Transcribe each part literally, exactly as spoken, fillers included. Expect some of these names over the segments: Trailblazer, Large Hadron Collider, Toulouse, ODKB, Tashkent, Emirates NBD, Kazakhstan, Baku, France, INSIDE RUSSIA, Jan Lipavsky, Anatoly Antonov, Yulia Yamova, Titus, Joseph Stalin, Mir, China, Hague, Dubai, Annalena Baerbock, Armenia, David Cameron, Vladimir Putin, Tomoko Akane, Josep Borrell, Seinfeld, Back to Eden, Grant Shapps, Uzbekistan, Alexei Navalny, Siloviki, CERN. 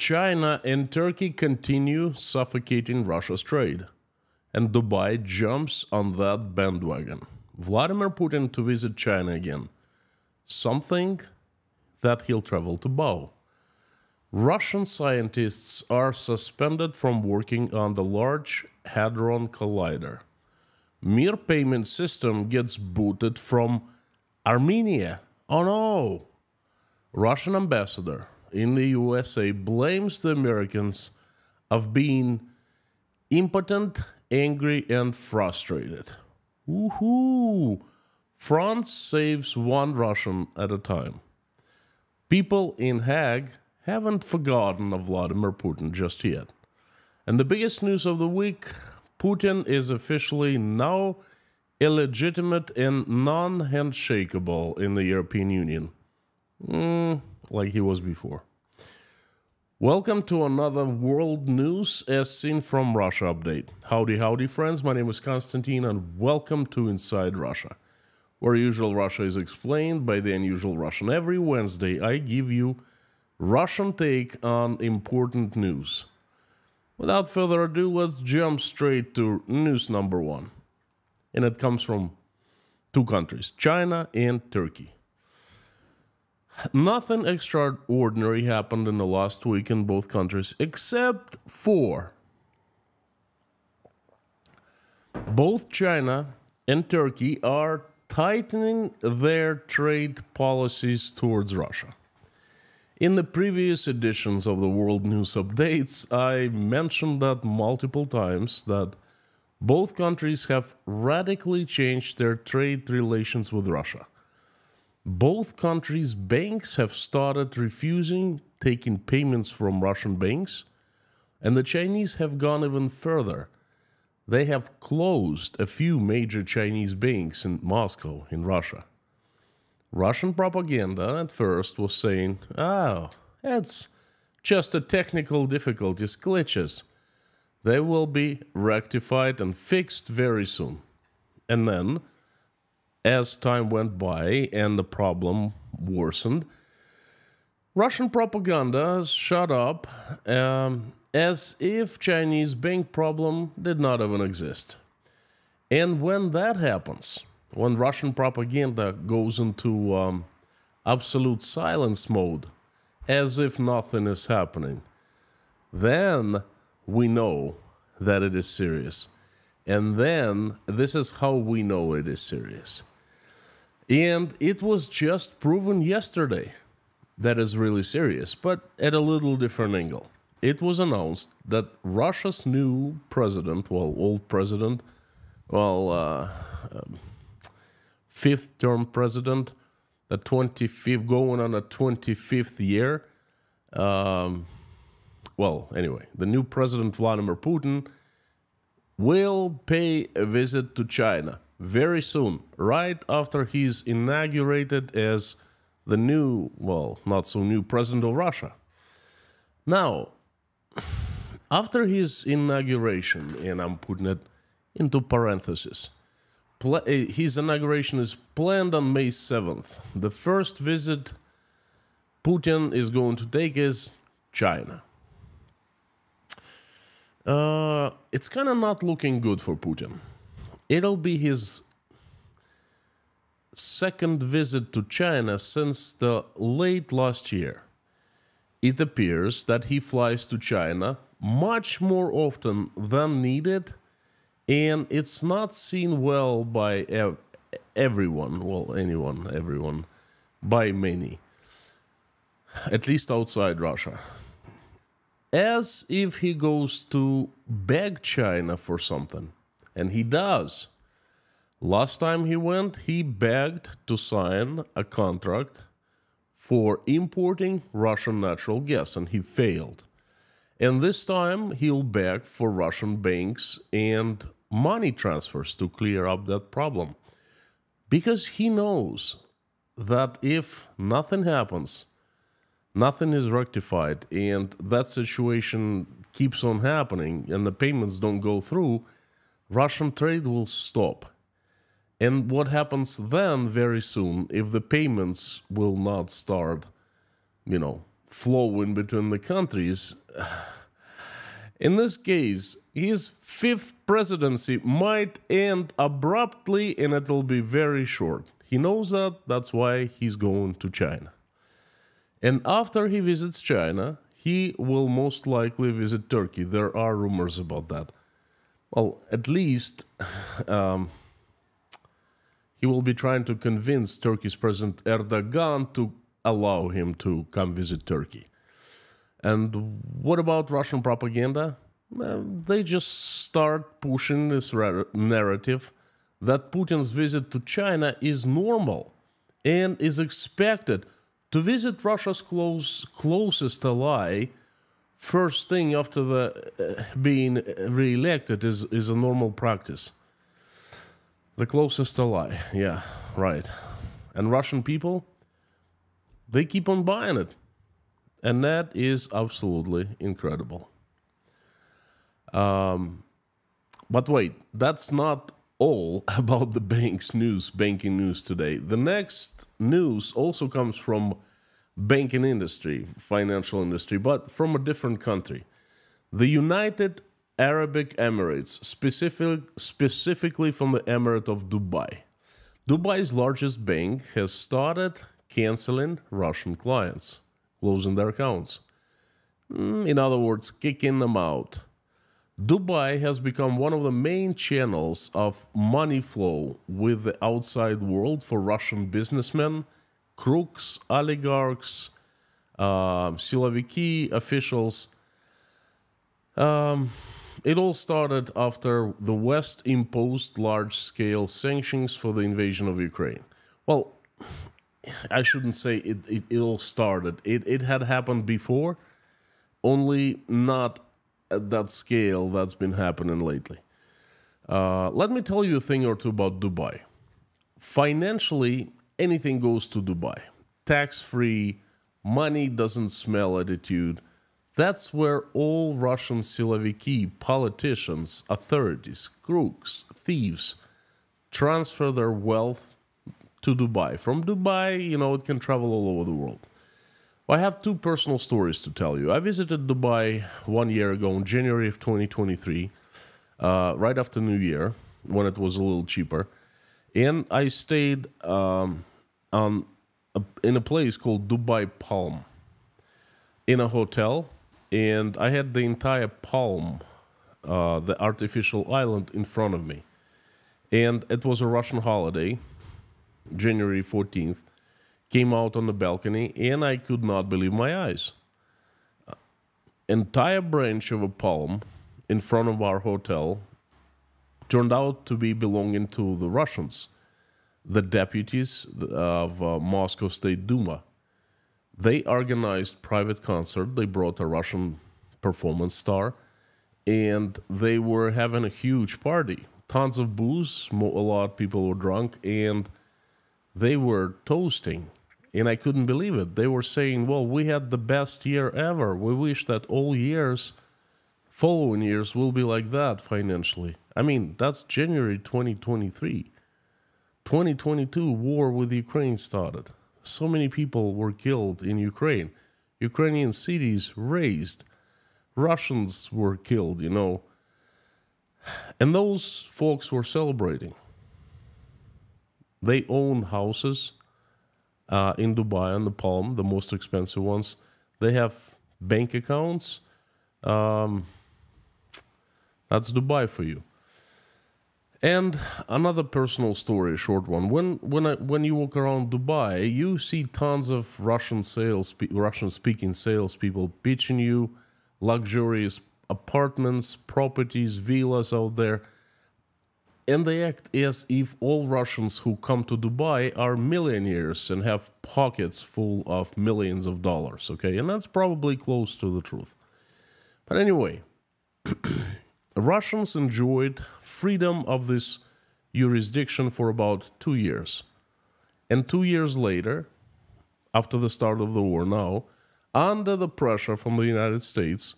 China and Turkey continue suffocating Russia's trade, and Dubai jumps on that bandwagon. Vladimir Putin to visit China again, something that he'll travel to Baku. Russian scientists are suspended from working on the Large Hadron Collider. M I R payment system gets booted from Armenia. Oh no! Russian ambassador in the U S A blames the Americans of being impotent, angry, and frustrated. Woohoo! France saves one Russian at a time. People in Hague haven't forgotten of Vladimir Putin just yet. And the biggest news of the week, Putin is officially now illegitimate and non-handshakeable in the European Union. Mm, like he was before. Welcome to another World News as seen from Russia update. Howdy, howdy, friends. My name is Konstantin and welcome to Inside Russia, where usual Russia is explained by the unusual Russian. Every Wednesday, I give you Russian take on important news. Without further ado, let's jump straight to news number one. And it comes from two countries, China and Turkey. Nothing extraordinary happened in the last week in both countries, except for both China and Turkey are tightening their trade policies towards Russia. In the previous editions of the World News Updates, I mentioned that multiple times that both countries have radically changed their trade relations with Russia. Both countries' banks have started refusing taking payments from Russian banks, and the Chinese have gone even further. They have closed a few major Chinese banks in Moscow, in Russia. Russian propaganda at first was saying, oh, it's just a technical difficulties, glitches. They will be rectified and fixed very soon. And then, as time went by and the problem worsened, Russian propaganda shut up um, as if Chinese bank problem did not even exist. And when that happens, when Russian propaganda goes into um, absolute silence mode, as if nothing is happening, then we know that it is serious. And then this is how we know it is serious. And it was just proven yesterday that is really serious, but at a little different angle. It was announced that Russia's new president, well, old president, well, uh, um, fifth-term president, the twenty-fifth, going on a twenty-fifth year. Um, well, anyway, the new president, Vladimir Putin, will pay a visit to China very soon, right after he's inaugurated as the new, well, not so new president of Russia. Now, after his inauguration, and I'm putting it into parentheses, his inauguration is planned on May seventh. The first visit Putin is going to take is China. Uh, it's kind of not looking good for Putin. It'll be his second visit to China since the late last year. It appears that he flies to China much more often than needed, and it's not seen well by ev everyone, well, anyone, everyone, by many, at least outside Russia. As if he goes to beg China for something. And he does. Last time he went, he begged to sign a contract for importing Russian natural gas, and he failed. And this time, he'll beg for Russian banks and money transfers to clear up that problem. Because he knows that if nothing happens, nothing is rectified, and that situation keeps on happening, and the payments don't go through, Russian trade will stop. And what happens then very soon, if the payments will not start, you know, flowing between the countries. In this case, his fifth presidency might end abruptly, and it'll be very short. He knows that, that's why he's going to China. And after he visits China, he will most likely visit Turkey. There are rumors about that. Well, at least um, he will be trying to convince Turkey's President Erdogan to allow him to come visit Turkey. And what about Russian propaganda? Well, they just start pushing this narrative that Putin's visit to China is normal and is expected to visit Russia's close, closest ally first thing after the, uh, being re-elected is, is a normal practice. The closest ally, yeah, right. And Russian people, they keep on buying it. And that is absolutely incredible. Um, but wait, that's not all about the bank's news, banking news today. The next news also comes from banking industry, financial industry, but from a different country. The United Arab Emirates, specific, specifically from the Emirate of Dubai. Dubai's largest bank has started canceling Russian clients, closing their accounts. In other words, kicking them out. Dubai has become one of the main channels of money flow with the outside world for Russian businessmen, crooks, oligarchs, uh, Siloviki officials. Um, it all started after the West imposed large-scale sanctions for the invasion of Ukraine. Well, I shouldn't say it, it, it all started. It, it had happened before, only not at that scale that's been happening lately. Uh, let me tell you a thing or two about Dubai. Financially, anything goes to Dubai. Tax-free, money doesn't smell attitude. That's where all Russian Siloviki, politicians, authorities, crooks, thieves transfer their wealth to Dubai. From Dubai, you know, it can travel all over the world. I have two personal stories to tell you. I visited Dubai one year ago in January of twenty twenty-three, uh, right after New Year, when it was a little cheaper. And I stayed um, on a, in a place called Dubai Palm, in a hotel. And I had the entire palm, uh, the artificial island, in front of me. And it was a Russian holiday, January fourteenth. Came out on the balcony, and I could not believe my eyes. Entire branch of a palm in front of our hotel turned out to be belonging to the Russians, the deputies of uh, Moscow State Duma. They organized private concert. They brought a Russian performance star, and they were having a huge party. Tons of booze, a lot of people were drunk, and they were toasting. And I couldn't believe it. They were saying, well, we had the best year ever. We wish that all years, following years, will be like that financially. I mean, that's January twenty twenty-three. twenty twenty-two, war with Ukraine started. So many people were killed in Ukraine. Ukrainian cities razed. Russians were killed, you know. And those folks were celebrating. They own houses uh, in Dubai on the Palm, the most expensive ones. They have bank accounts. Um, that's Dubai for you. And another personal story, a short one. When when I, when you walk around Dubai, you see tons of Russian sales, Russian-speaking salespeople pitching you luxurious apartments, properties, villas out there. And they act as if all Russians who come to Dubai are millionaires and have pockets full of millions of dollars, okay? And that's probably close to the truth. But anyway, Russians enjoyed freedom of this jurisdiction for about two years. And two years later, after the start of the war now, under the pressure from the United States,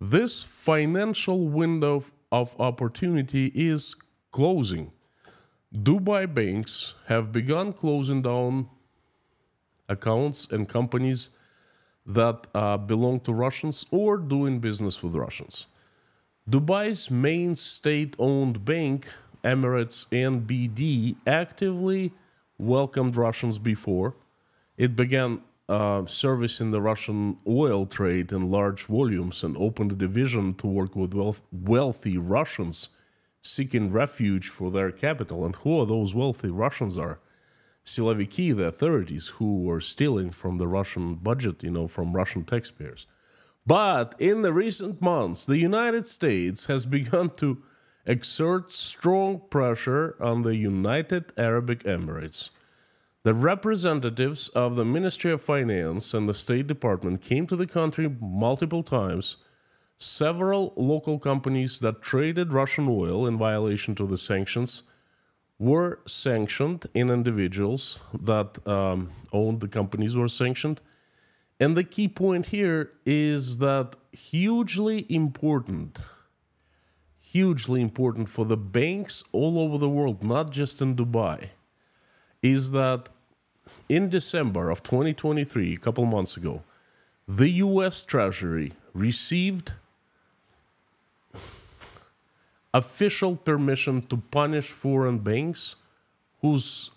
this financial window of opportunity is closing. Dubai banks have begun closing down accounts and companies that uh, belong to Russians or doing business with Russians. Dubai's main state-owned bank, Emirates N B D, actively welcomed Russians before. It began uh, servicing the Russian oil trade in large volumes and opened a division to work with wealth wealthy Russians seeking refuge for their capital. And who are those wealthy Russians are? Siloviki, the authorities who were stealing from the Russian budget, you know, from Russian taxpayers. But in the recent months, the United States has begun to exert strong pressure on the United Arab Emirates. The representatives of the Ministry of Finance and the State Department came to the country multiple times. Several local companies that traded Russian oil in violation to the sanctions were sanctioned, and individuals that um, owned the companies were sanctioned. And the key point here is that hugely important, hugely important for the banks all over the world, not just in Dubai, is that in December of twenty twenty-three, a couple months ago, the U S Treasury received official permission to punish foreign banks whose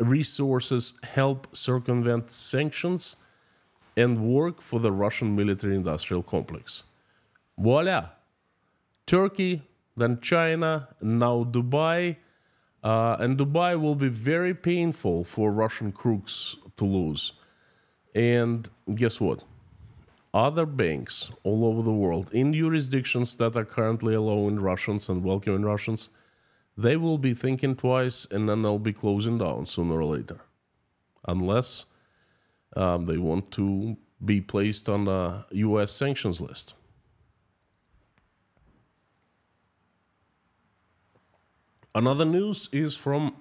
resources help circumvent sanctions and work for the Russian military-industrial complex. Voila! Turkey, then China, now Dubai. Uh, and Dubai will be very painful for Russian crooks to lose. And guess what? Other banks all over the world, in jurisdictions that are currently allowing Russians and welcoming Russians, they will be thinking twice, and then they'll be closing down sooner or later. Unless um, they want to be placed on the U S sanctions list. Another news is from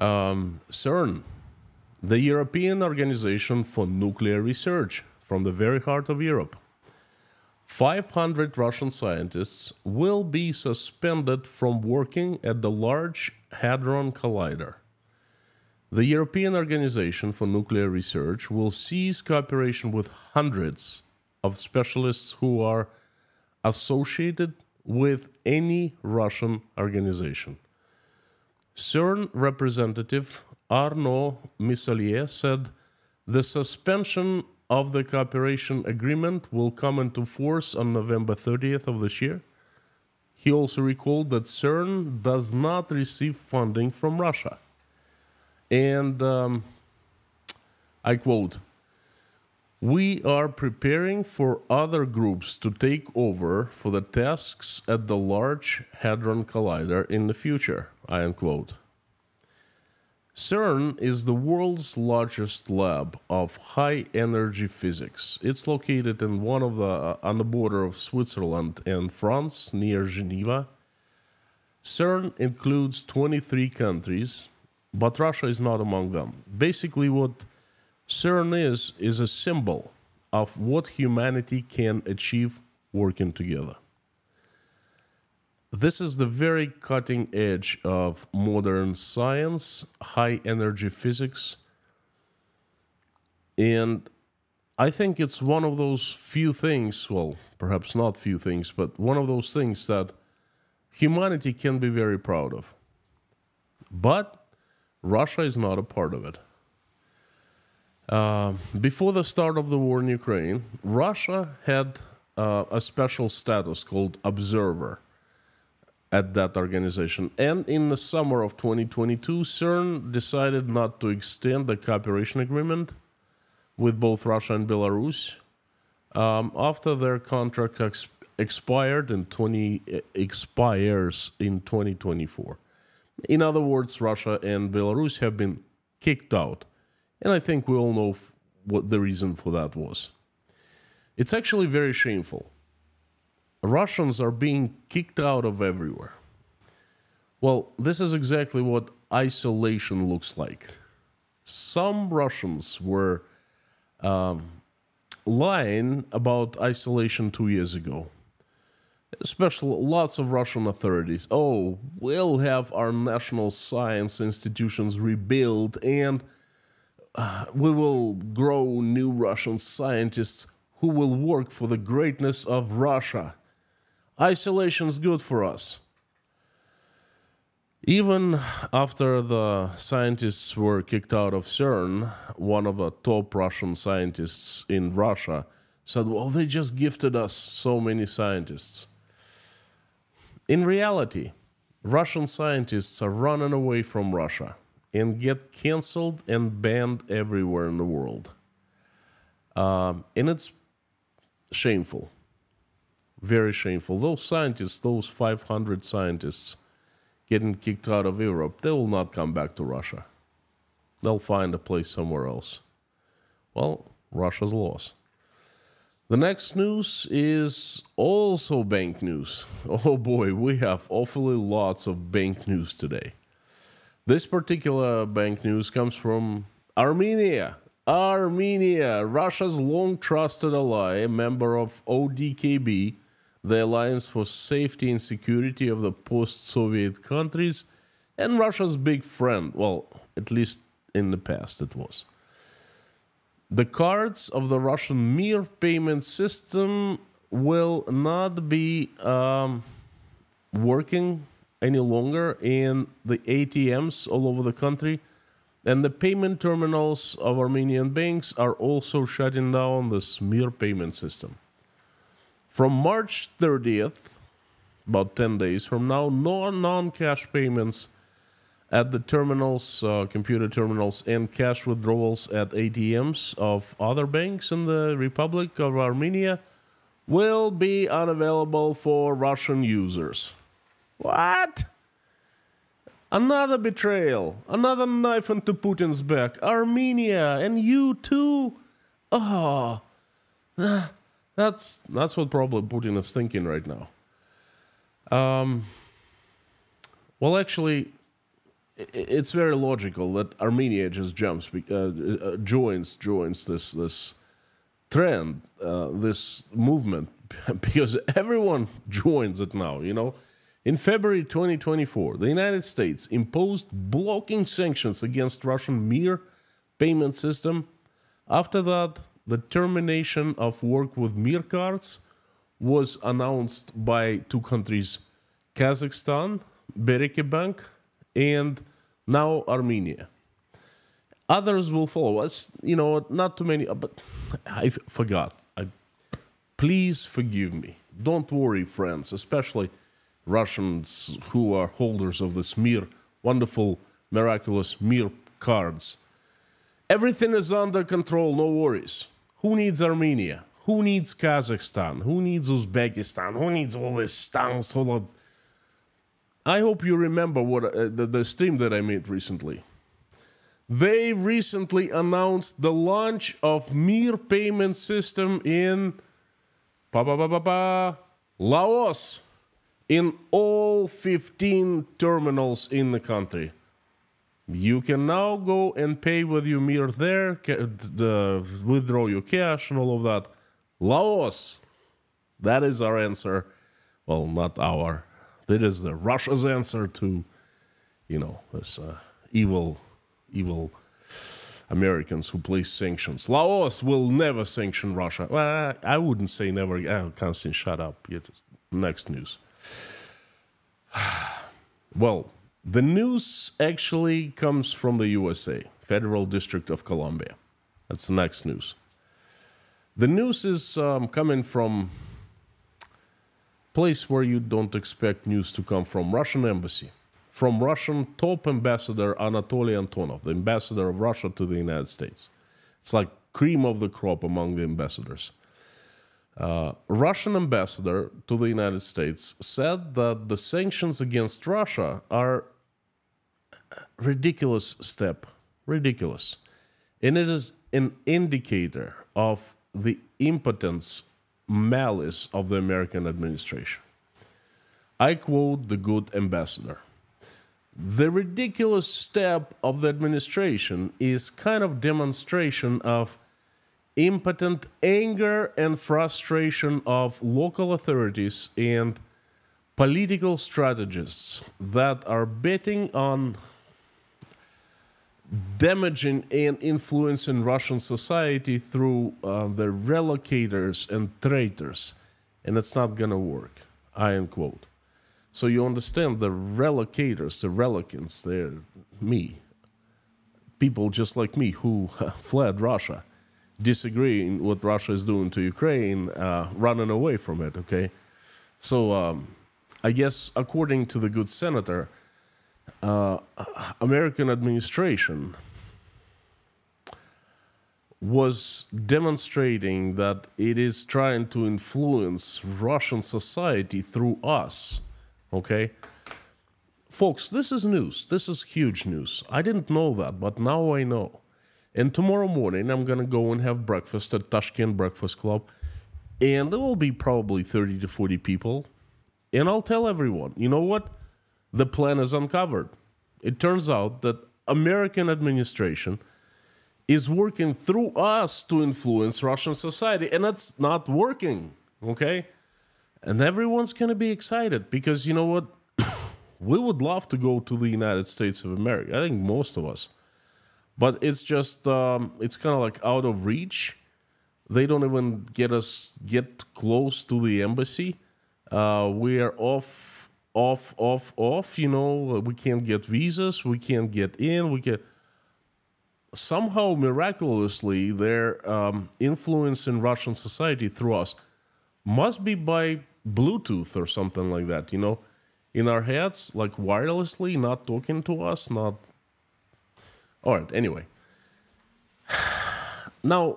um, CERN, the European Organization for Nuclear Research, from the very heart of Europe. five hundred Russian scientists will be suspended from working at the Large Hadron Collider. The European Organization for Nuclear Research will cease cooperation with hundreds of specialists who are associated with any Russian organization. CERN representative Arnaud Missalier said the suspension of the cooperation agreement will come into force on November thirtieth of this year. He also recalled that CERN does not receive funding from Russia. And um, I quote, "We are preparing for other groups to take over for the tasks at the Large Hadron Collider in the future," I unquote. CERN is the world's largest lab of high-energy physics. It's located in one of the, uh, on the border of Switzerland and France, near Geneva. CERN includes twenty-three countries, but Russia is not among them. Basically, what CERN is, is a symbol of what humanity can achieve working together. This is the very cutting edge of modern science, high-energy physics. And I think it's one of those few things, well, perhaps not few things, but one of those things that humanity can be very proud of. But Russia is not a part of it. Uh, before the start of the war in Ukraine, Russia had uh, a special status called observer at that organization. And in the summer of twenty twenty-two, CERN decided not to extend the cooperation agreement with both Russia and Belarus um, after their contract ex expired in twenty expires in twenty twenty-four. In other words, Russia and Belarus have been kicked out, and I think we all know what the reason for that was. It's actually very shameful. Russians are being kicked out of everywhere. Well, this is exactly what isolation looks like. Some Russians were um, lying about isolation two years ago. Especially lots of Russian authorities. Oh, we'll have our national science institutions rebuilt, and uh, we will grow new Russian scientists who will work for the greatness of Russia. Isolation's good for us. Even after the scientists were kicked out of CERN, one of the top Russian scientists in Russia said, well, they just gifted us so many scientists. In reality, Russian scientists are running away from Russia and get canceled and banned everywhere in the world. Um, and it's shameful, very shameful. Those scientists, those five hundred scientists, getting kicked out of Europe, they will not come back to Russia. They'll find a place somewhere else. Well, Russia's loss. The next news is also bank news. Oh boy, we have awfully lots of bank news today. This particular bank news comes from Armenia. Armenia, Russia's long-trusted ally, member of O D K B, the Alliance for Safety and Security of the Post-Soviet Countries, and Russia's big friend, well, at least in the past it was. The cards of the Russian M I R payment system will not be um, working any longer in the A T Ms all over the country, and the payment terminals of Armenian banks are also shutting down this M I R payment system. From March thirtieth, about ten days from now, no non-cash payments at the terminals, uh, computer terminals, and cash withdrawals at A T Ms of other banks in the Republic of Armenia will be unavailable for Russian users. What? Another betrayal, another knife into Putin's back. Armenia, and you too? Oh, That's that's what probably Putin is thinking right now. Um, well, actually, it's very logical that Armenia just jumps, uh, joins joins this this trend, uh, this movement, because everyone joins it now. You know, in February twenty twenty-four, the United States imposed blocking sanctions against Russian M I R payment system. After that, the termination of work with M I R cards was announced by two countries, Kazakhstan, Bereke Bank, and now Armenia. Others will follow us, you know, not too many, but I forgot. I, please forgive me. Don't worry, friends, especially Russians who are holders of this M I R, wonderful, miraculous M I R cards. Everything is under control, no worries. Who needs Armenia? Who needs Kazakhstan? Who needs Uzbekistan? Who needs all this stuff? I hope you remember what uh, the, the stream that I made recently. They recently announced the launch of M I R payment system in pa -pa -pa -pa -pa, Laos, in all fifteen terminals in the country. You can now go and pay with your M I R there, the, withdraw your cash and all of that. Laos, that is our answer. Well, not our. That is the Russia's answer to, you know, this uh, evil, evil Americans who place sanctions. Laos will never sanction Russia. Well, I wouldn't say never. Oh, Konstantin, shut up. You're just, next news. Well, the news actually comes from the U S A, Federal District of Columbia. That's the next news. The news is um, coming from a place where you don't expect news to come from, Russian embassy, from Russian top ambassador Anatoly Antonov, the ambassador of Russia to the United States. It's like cream of the crop among the ambassadors. Uh, Russian ambassador to the United States said that the sanctions against Russia are a ridiculous step, ridiculous. And it is an indicator of the impotence, malice of the American administration. I quote the good ambassador. The ridiculous step of the administration is kind of demonstration of impotent anger and frustration of local authorities and political strategists that are betting on damaging and influencing Russian society through uh, the relocators and traitors, and it's not gonna work, I end quote. So you understand, the relocators, the relicants, they're me. People just like me who fled Russia, disagreeing what Russia is doing to Ukraine, uh, running away from it, okay? So um, I guess according to the good senator, Uh, American administration was demonstrating that it is trying to influence Russian society through us, okay? Folks, this is news. This is huge news. I didn't know that, but now I know. And tomorrow morning, I'm going to go and have breakfast at Tashkent Breakfast Club, and there will be probably thirty to forty people, and I'll tell everyone, you know what? The plan is uncovered. It turns out that American administration is working through us to influence Russian society, and that's not working, okay? And everyone's gonna be excited because, you know what? We would love to go to the United States of America, I think most of us. But it's just, um, it's kind of like out of reach. They don't even get us, get close to the embassy. Uh, we are off Off, off, off, you know, we can't get visas, we can't get in, we can somehow miraculously they're um, influencing Russian society through us. Must be by Bluetooth or something like that, you know, in our heads, like wirelessly, not talking to us, not... All right, anyway. Now,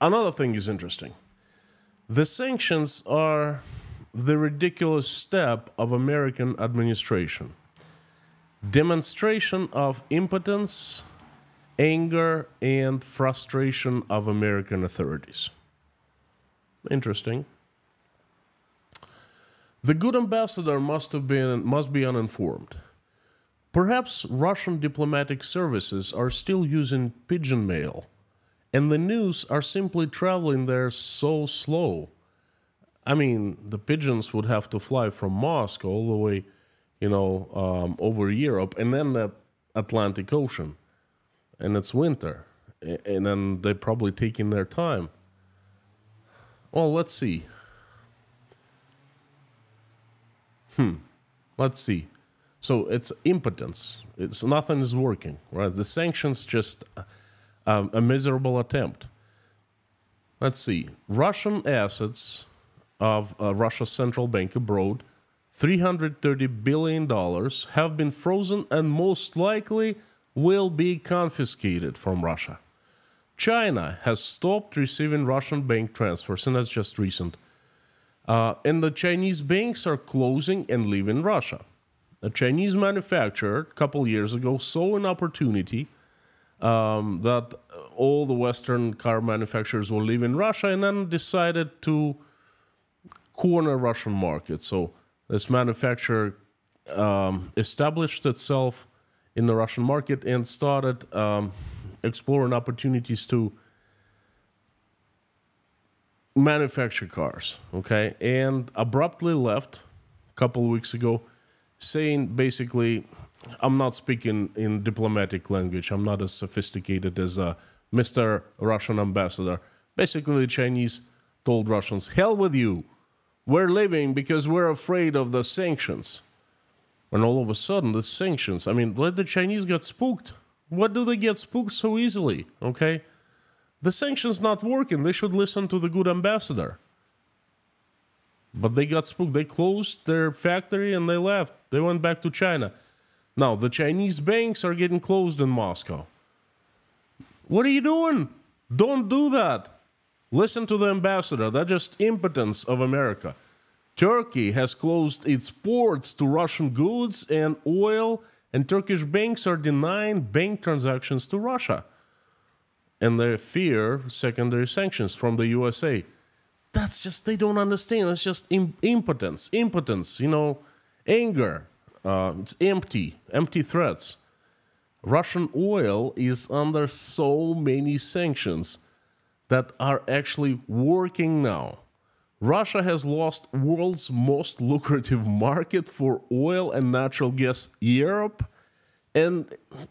another thing is interesting. The sanctions are... the ridiculous step of American administration. Demonstration of impotence, anger, and frustration of American authorities. Interesting. The good ambassador must have been, must be uninformed. Perhaps Russian diplomatic services are still using pigeon mail, and the news are simply traveling there so slow. I mean, the pigeons would have to fly from Moscow all the way, you know, um, over Europe, and then the Atlantic Ocean, and it's winter, and then they're probably taking their time. Well, let's see. Hmm, let's see. So it's impotence. It's nothing is working, right? The sanctions just um, a miserable attempt. Let's see. Russian assets of uh, Russia's central bank abroad, three hundred thirty billion dollars, have been frozen and most likely will be confiscated from Russia. China has stopped receiving Russian bank transfers, and that's just recent. Uh, and the Chinese banks are closing and leaving Russia. A Chinese manufacturer, a couple years ago, saw an opportunity um, that all the Western car manufacturers were leaving Russia, and then decided to corner Russian market. So this manufacturer um, established itself in the Russian market and started um, exploring opportunities to manufacture cars, okay? And abruptly left a couple of weeks ago, saying basically, I'm not speaking in diplomatic language, I'm not as sophisticated as uh, Mister Russian ambassador. Basically, the Chinese told Russians, hell with you, we're leaving because we're afraid of the sanctions. And all of a sudden, the sanctions, I mean, let the Chinese get spooked. What do they get spooked so easily, okay? The sanctions not working. They should listen to the good ambassador. But they got spooked. They closed their factory and they left. They went back to China. Now, the Chinese banks are getting closed in Moscow. What are you doing? Don't do that. Listen to the ambassador. That's just impotence of America. Turkey has closed its ports to Russian goods and oil, and Turkish banks are denying bank transactions to Russia. And they fear secondary sanctions from the U S A. That's just, they don't understand. That's just im- impotence. Impotence, you know, anger. Uh, it's empty, empty threats. Russian oil is under so many sanctions that are actually working now. Russia has lost world's most lucrative market for oil and natural gas, Europe, And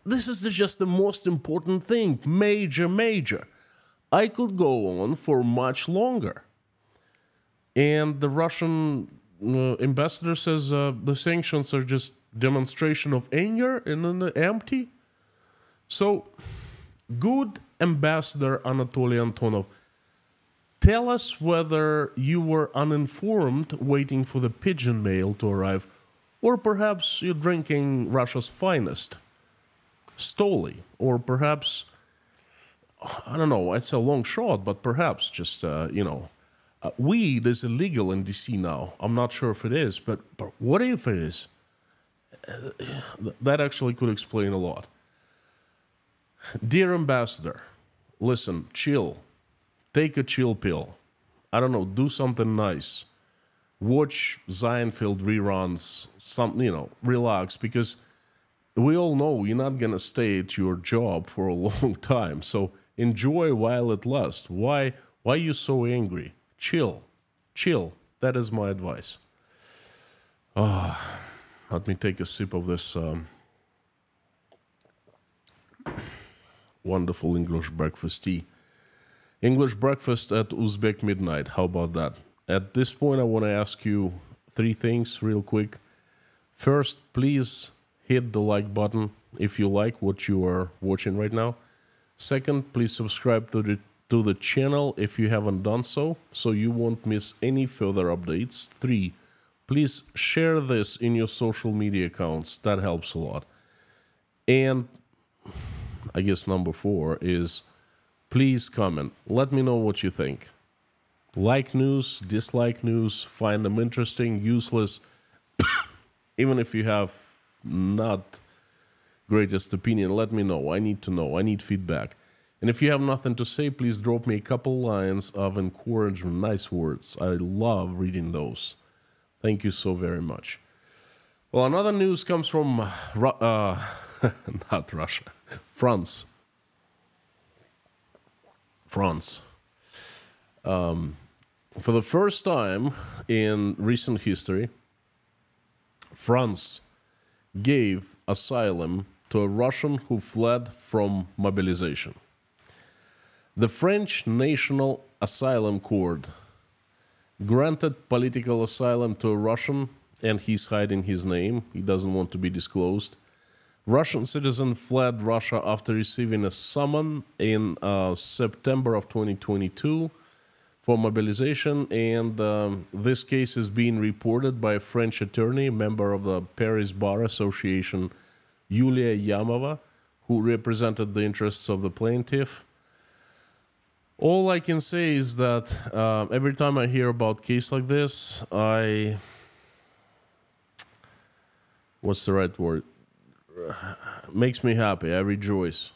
this is just the most important thing, major, major. I could go on for much longer. And the Russian uh, ambassador says uh, the sanctions are just demonstration of anger and then empty. So, good ambassador Anatoly Antonov, tell us whether you were uninformed waiting for the pigeon mail to arrive, or perhaps you're drinking Russia's finest, Stoli, or perhaps, I don't know, it's a long shot, but perhaps just, uh, you know, uh, weed is illegal in D C now. I'm not sure if it is, but, but what if it is? Uh, that actually could explain a lot. Dear ambassador, listen, chill. Take a chill pill. I don't know, do something nice. Watch Seinfeld reruns, some, you know, relax, because we all know you're not going to stay at your job for a long time. So enjoy while it lasts. Why, why are you so angry? Chill. Chill. That is my advice. Oh, let me take a sip of this um, wonderful English breakfast tea. English breakfast at Uzbek midnight. How about that? At this point, I want to ask you three things real quick. First, please hit the like button if you like what you are watching right now. Second, please subscribe to the, to the channel if you haven't done so, so you won't miss any further updates. Three, please share this in your social media accounts. That helps a lot. And I guess number four is... please comment. Let me know what you think. Like news, dislike news, find them interesting, useless. Even if you have not greatest opinion, let me know. I need to know. I need feedback. And if you have nothing to say, please drop me a couple lines of encouragement, nice words. I love reading those. Thank you so very much. Well, another news comes from, uh, not Russia, France. France. Um, for the first time in recent history, France gave asylum to a Russian who fled from mobilization. The French National Asylum Court granted political asylum to a Russian, and he's hiding his name. He doesn't want to be disclosed. Russian citizen fled Russia after receiving a summons in uh, September of twenty twenty-two for mobilization, and um, this case is being reported by a French attorney, member of the Paris Bar Association, Yulia Yamova, who represented the interests of the plaintiff. All I can say is that uh, every time I hear about case like this, I... what's the right word? Makes me happy. I rejoice.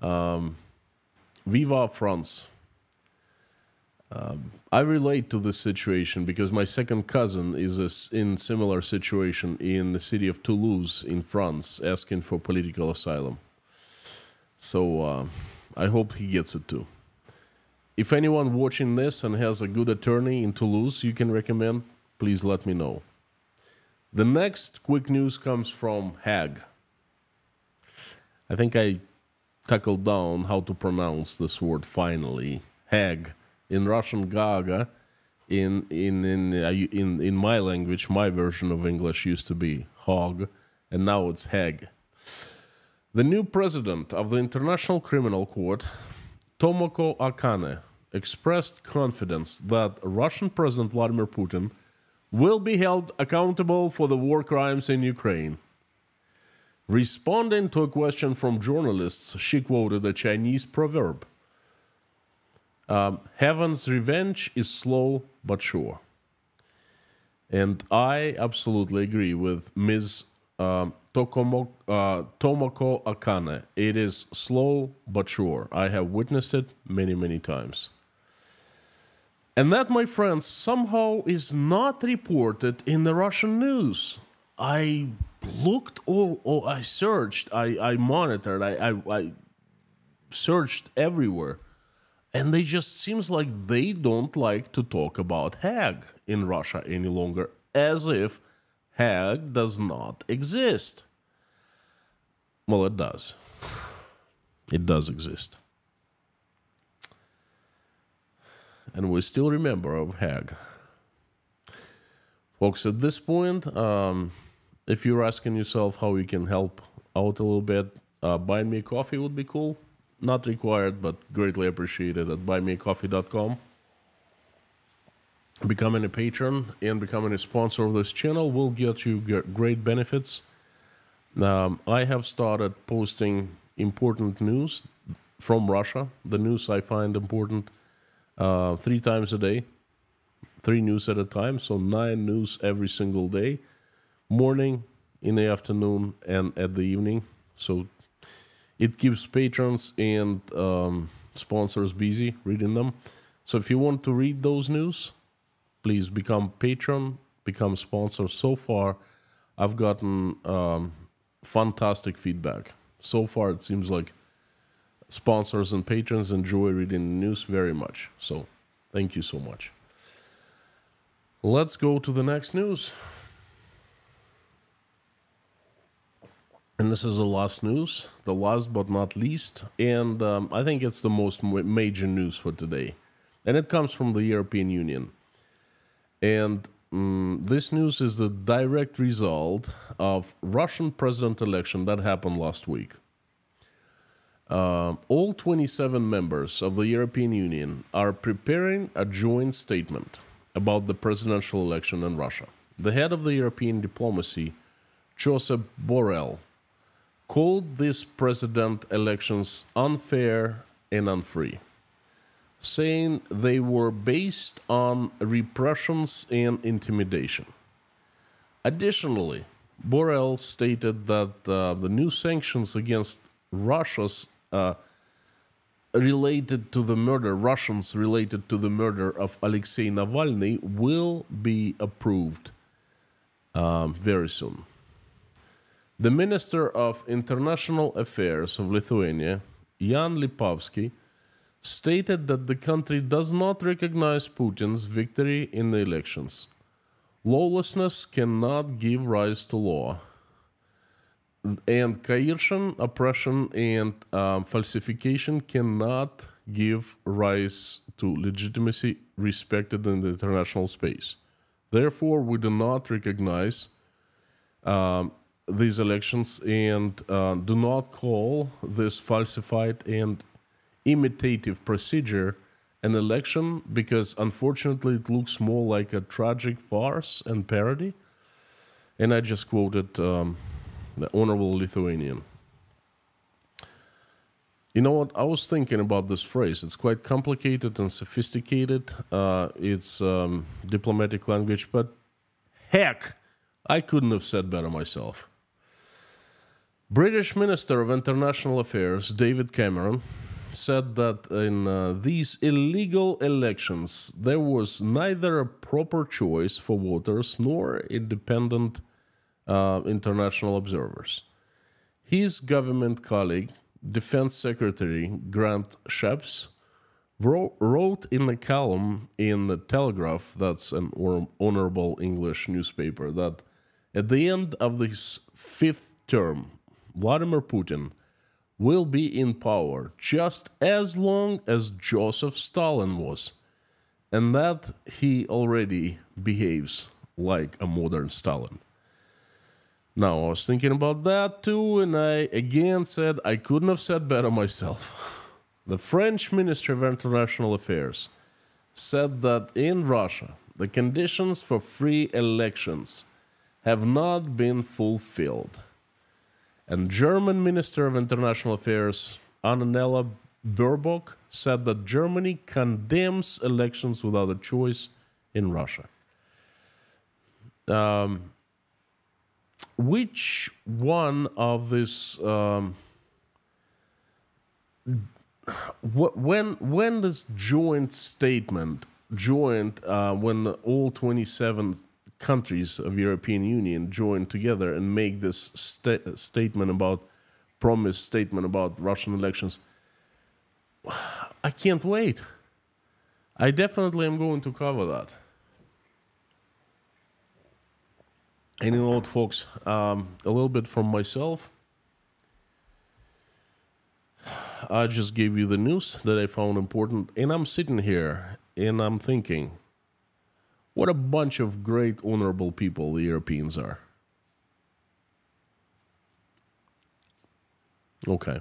Um, Viva France. Um, I relate to this situation because my second cousin is a, in similar situation in the city of Toulouse in France, asking for political asylum. So uh, I hope he gets it too. If anyone watching this and has a good attorney in Toulouse you can recommend, please let me know. The next quick news comes from Hague. I think I tackled down how to pronounce this word finally. Hague, in Russian Gaga, in in in in in my language, my version of English used to be Hog, and now it's Hague. The new president of the International Criminal Court, Tomoko Akane, expressed confidence that Russian President Vladimir Putin will be held accountable for the war crimes in Ukraine. Responding to a question from journalists, she quoted a Chinese proverb. Um, Heaven's revenge is slow but sure. And I absolutely agree with Miz Um, Tokomo, uh, Tomoko Akane. It is slow but sure. I have witnessed it many, many times. And that, my friends, somehow is not reported in the Russian news. I looked, all, all I searched, I, I monitored, I, I, I searched everywhere. And they just seems like they don't like to talk about Hague in Russia any longer, as if Hague does not exist. Well, it does. It does exist. And we still remember of Hague. Folks, at this point, um, if you're asking yourself how you can help out a little bit, uh, buying me a coffee would be cool. Not required, but greatly appreciated at buy me a coffee dot com. Becoming a patron and becoming a sponsor of this channel will get you great benefits. Um, I have started posting important news from Russia, the news I find important, uh, three times a day, three news at a time, so nine news every single day, morning, in the afternoon, and at the evening. So it keeps patrons and um, sponsors busy reading them. So if you want to read those news, please become patron, become sponsor. So far, I've gotten um, fantastic feedback. So far, it seems like sponsors and patrons enjoy reading the news very much. So thank you so much. Let's go to the next news. And this is the last news, the last but not least, and um, I think it's the most major news for today. And it comes from the European Union. And um, this news is the direct result of Russian president election that happened last week. Uh, all twenty-seven members of the European Union are preparing a joint statement about the presidential election in Russia. The head of the European diplomacy, Josep Borrell, called these president elections unfair and unfree, saying they were based on repressions and intimidation. Additionally, Borrell stated that uh, the new sanctions against Russia's uh, related to the murder, Russians related to the murder of Alexei Navalny will be approved um, very soon. The Minister of International Affairs of Lithuania, Jan Lipavsky, stated that the country does not recognize Putin's victory in the elections. Lawlessness cannot give rise to law, and coercion, oppression, and um, falsification cannot give rise to legitimacy respected in the international space. Therefore, we do not recognize um, these elections and uh, do not call this falsified and imitative procedure an election, because unfortunately it looks more like a tragic farce and parody. And I just quoted um, the honorable Lithuanian. You know what? I was thinking about this phrase. It's quite complicated and sophisticated. Uh, it's um, diplomatic language, but heck, I couldn't have said better myself. British Minister of International Affairs, David Cameron, said that in uh, these illegal elections, there was neither a proper choice for voters nor independent uh, international observers. His government colleague, Defense Secretary Grant Shapps, wrote, wrote in a column in The Telegraph, that's an honorable English newspaper, that at the end of his fifth term, Vladimir Putin will be in power just as long as Joseph Stalin was, and that he already behaves like a modern Stalin. Now, I was thinking about that too, and I again said I couldn't have said better myself. The French Ministry of International Affairs said that in Russia, the conditions for free elections have not been fulfilled. And German Minister of International Affairs, Annalena Baerbock, said that Germany condemns elections without a choice in Russia. Um, which one of these... Um, when, when this joint statement, joint uh, when all twenty-seven... countries of European Union join together and make this sta statement about, promised statement about Russian elections, I can't wait. I definitely am going to cover that. And you know what, folks, um, a little bit from myself. I just gave you the news that I found important, and I'm sitting here and I'm thinking, what a bunch of great, honorable people the Europeans are. Okay.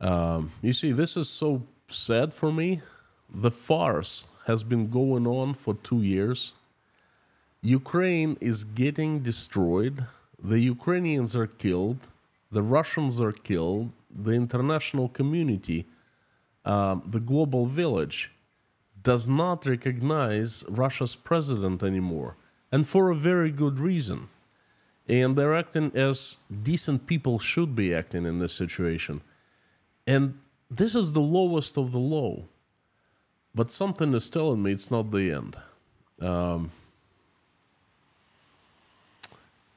Um, you see, this is so sad for me. The farce has been going on for two years. Ukraine is getting destroyed. The Ukrainians are killed. The Russians are killed. The international community, uh, the global village, does not recognize Russia's president anymore. And for a very good reason. And they're acting as decent people should be acting in this situation. And this is the lowest of the low. But something is telling me it's not the end. Um,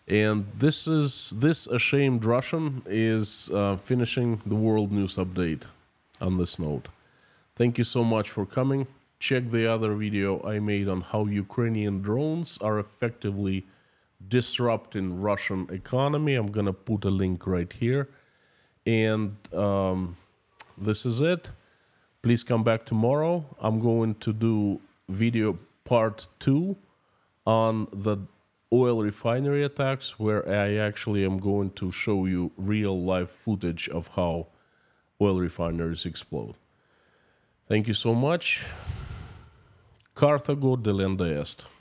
and this is this ashamed Russian is uh, finishing the World News Update on this note. Thank you so much for coming. Check the other video I made on how Ukrainian drones are effectively disrupting Russian economy. I'm gonna put a link right here. And um, this is it. Please come back tomorrow. I'm going to do video part two on the oil refinery attacks, where I actually am going to show you real life footage of how oil refineries explode. Thank you so much. Carthago delenda est.